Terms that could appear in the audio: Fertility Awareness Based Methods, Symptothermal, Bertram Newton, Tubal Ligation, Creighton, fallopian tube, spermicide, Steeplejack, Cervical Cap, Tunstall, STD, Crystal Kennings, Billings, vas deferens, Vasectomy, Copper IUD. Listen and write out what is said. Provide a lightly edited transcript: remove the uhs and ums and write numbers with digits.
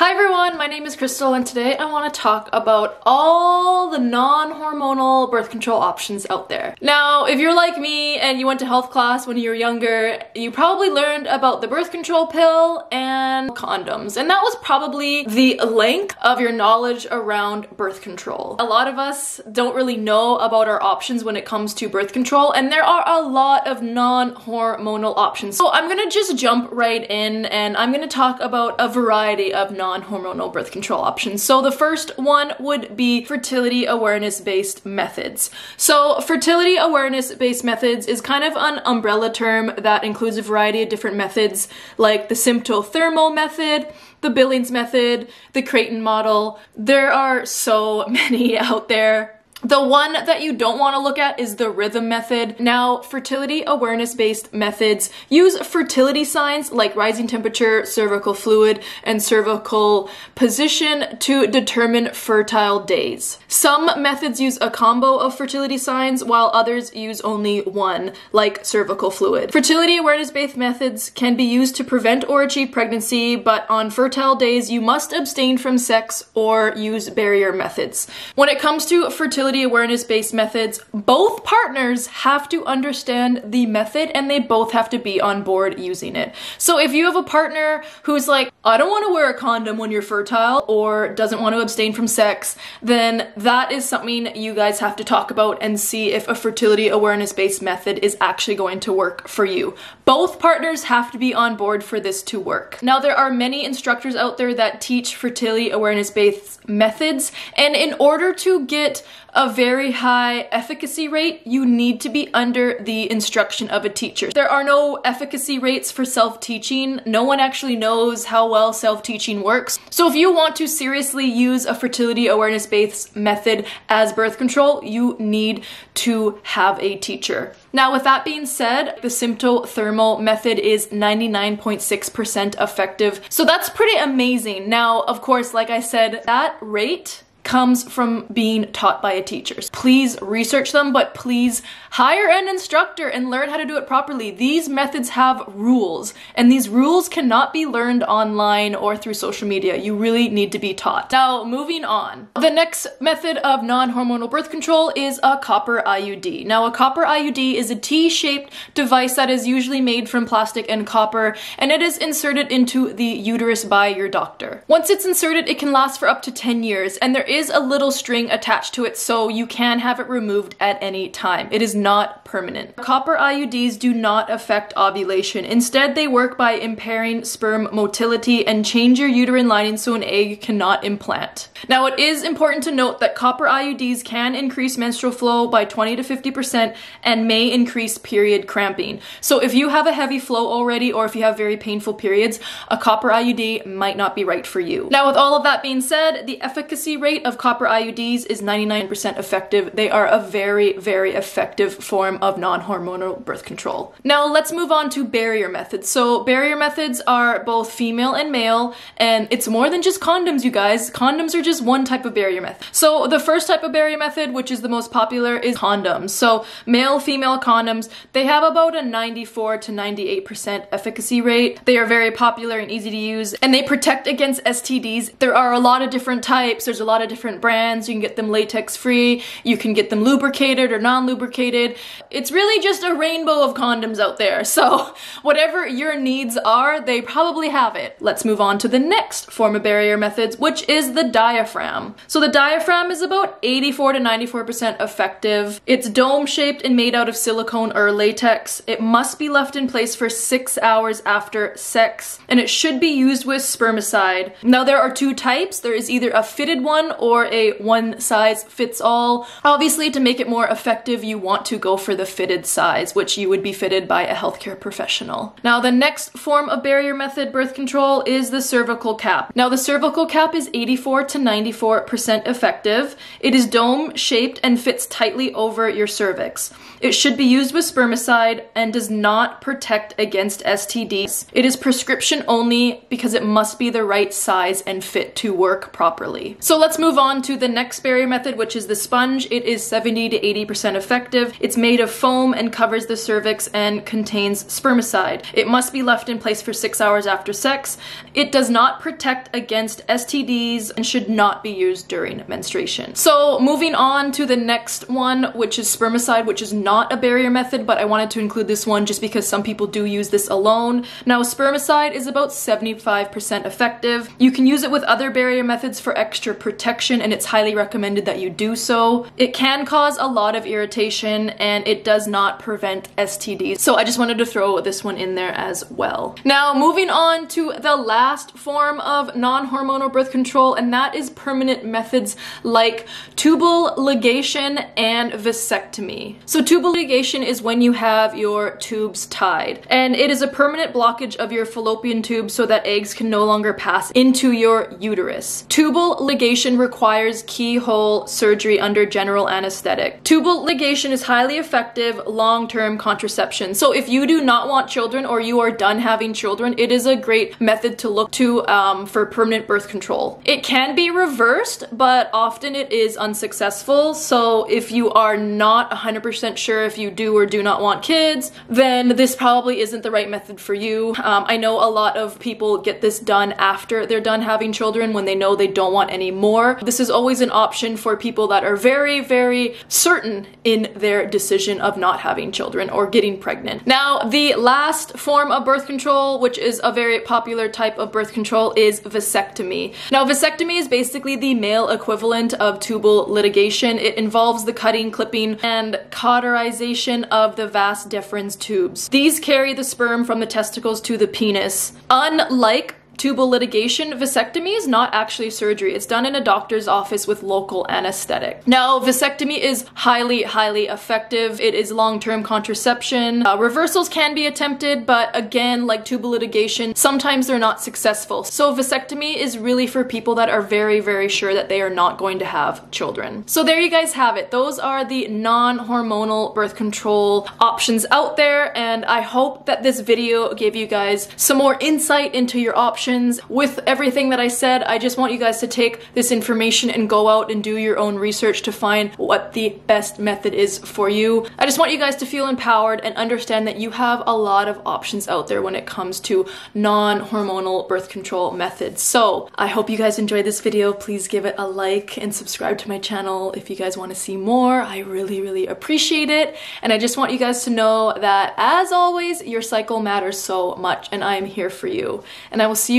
Hi everyone, my name is Crystal and today I want to talk about all the non-hormonal birth control options out there. Now, if you're like me and you went to health class when you were younger, you probably learned about the birth control pill and condoms, and that was probably the length of your knowledge around birth control. A lot of us don't really know about our options when it comes to birth control, and there are a lot of non-hormonal options. So I'm gonna just jump right in and I'm gonna talk about a variety of non-hormonal birth control options. So the first one would be fertility awareness based methods. So fertility awareness based methods is kind of an umbrella term that includes a variety of different methods like the Symptothermal method, the Billings method, the Creighton model. There are so many out there. The one that you don't want to look at is the rhythm method. Now, fertility awareness-based methods use fertility signs like rising temperature, cervical fluid, and cervical position to determine fertile days. Some methods use a combo of fertility signs while others use only one, like cervical fluid. Fertility awareness-based methods can be used to prevent or achieve pregnancy, but on fertile days, you must abstain from sex or use barrier methods. When it comes to fertility awareness-based methods, both partners have to understand the method and they both have to be on board using it. So if you have a partner who's like, I don't want to wear a condom when you're fertile or doesn't want to abstain from sex, then that is something you guys have to talk about and see if a fertility awareness-based method is actually going to work for you. Both partners have to be on board for this to work. Now, there are many instructors out there that teach fertility awareness-based methods, and in order to get a very high efficacy rate, you need to be under the instruction of a teacher. There are no efficacy rates for self-teaching. No one actually knows how well self-teaching works. So if you want to seriously use a fertility awareness-based method as birth control, you need to have a teacher. Now, with that being said, the Symptothermal method is 99.6% effective. So that's pretty amazing. Now, of course, like I said, that rate comes from being taught by a teacher. Please research them, but please hire an instructor and learn how to do it properly. These methods have rules, and these rules cannot be learned online or through social media. You really need to be taught. Now, moving on. The next method of non-hormonal birth control is a copper IUD. Now, a copper IUD is a T-shaped device that is usually made from plastic and copper, and it is inserted into the uterus by your doctor. Once it's inserted, it can last for up to 10 years, and there is a little string attached to it, so you can have it removed at any time. It is not permanent. Copper IUDs do not affect ovulation. Instead, they work by impairing sperm motility and change your uterine lining so an egg cannot implant. Now, it is important to note that copper IUDs can increase menstrual flow by 20 to 50% and may increase period cramping. So if you have a heavy flow already, or if you have very painful periods, a copper IUD might not be right for you. Now, with all of that being said, the efficacy rate of copper IUDs is 99% effective. They are a very, very effective form of non-hormonal birth control. Now let's move on to barrier methods. So barrier methods are both female and male, and it's more than just condoms, you guys. Condoms are just one type of barrier method. So the first type of barrier method, which is the most popular, is condoms. So male-female condoms, they have about a 94 to 98% efficacy rate. They are very popular and easy to use, and they protect against STDs. There are a lot of different types. There's a lot of different brands. You can get them latex free, you can get them lubricated or non-lubricated. It's really just a rainbow of condoms out there. So whatever your needs are, they probably have it. Let's move on to the next form of barrier methods, which is the diaphragm. So the diaphragm is about 84 to 94% effective. It's dome shaped and made out of silicone or latex. It must be left in place for 6 hours after sex, and it should be used with spermicide. Now there are two types. There is either a fitted one or a one size fits all. Obviously, to make it more effective, you want to go for the fitted size, which you would be fitted by a healthcare professional. Now, the next form of barrier method birth control is the cervical cap. Now, the cervical cap is 84 to 94% effective. It is dome shaped and fits tightly over your cervix. It should be used with spermicide and does not protect against STDs. It is prescription only because it must be the right size and fit to work properly. So let's move move on to the next barrier method, which is the sponge. It is 70 to 80% effective. It's made of foam and covers the cervix and contains spermicide. It must be left in place for 6 hours after sex. It does not protect against STDs and should not be used during menstruation. So moving on to the next one, which is spermicide, which is not a barrier method, but I wanted to include this one just because some people do use this alone. Now, spermicide is about 75% effective. You can use it with other barrier methods for extra protection, and it's highly recommended that you do so. It can cause a lot of irritation, and it does not prevent STDs. So I just wanted to throw this one in there as well. Now, moving on to the last form of non-hormonal birth control, and that is permanent methods like tubal ligation and vasectomy. So tubal ligation is when you have your tubes tied, and it is a permanent blockage of your fallopian tube so that eggs can no longer pass into your uterus. Tubal ligation requires keyhole surgery under general anesthetic. Tubal ligation is highly effective long-term contraception. So if you do not want children or you are done having children, it is a great method to look to for permanent birth control. It can be reversed, but often it is unsuccessful. So if you are not 100% sure if you do or do not want kids, then this probably isn't the right method for you. I know a lot of people get this done after they're done having children when they know they don't want any more. This is always an option for people that are very, very certain in their decision of not having children or getting pregnant. Now, the last form of birth control, which is a very popular type of birth control, is vasectomy. Now, vasectomy is basically the male equivalent of tubal ligation. It involves the cutting, clipping, and cauterization of the vas deferens tubes. These carry the sperm from the testicles to the penis. Unlike tubal ligation, vasectomy is not actually surgery. It's done in a doctor's office with local anesthetic. Now, vasectomy is highly, highly effective. It is long-term contraception. Reversals can be attempted, but again, like tubal ligation, sometimes they're not successful. So vasectomy is really for people that are very, very sure that they are not going to have children. So there you guys have it. Those are the non-hormonal birth control options out there, and I hope that this video gave you guys some more insight into your options. With everything that I said, I just want you guys to take this information and go out and do your own research to find what the best method is for you. I just want you guys to feel empowered and understand that you have a lot of options out there when it comes to non-hormonal birth control methods. So I hope you guys enjoyed this video. Please give it a like and subscribe to my channel if you guys want to see more. I really, really appreciate it. And I just want you guys to know that, as always, your cycle matters so much, and I am here for you. And I will see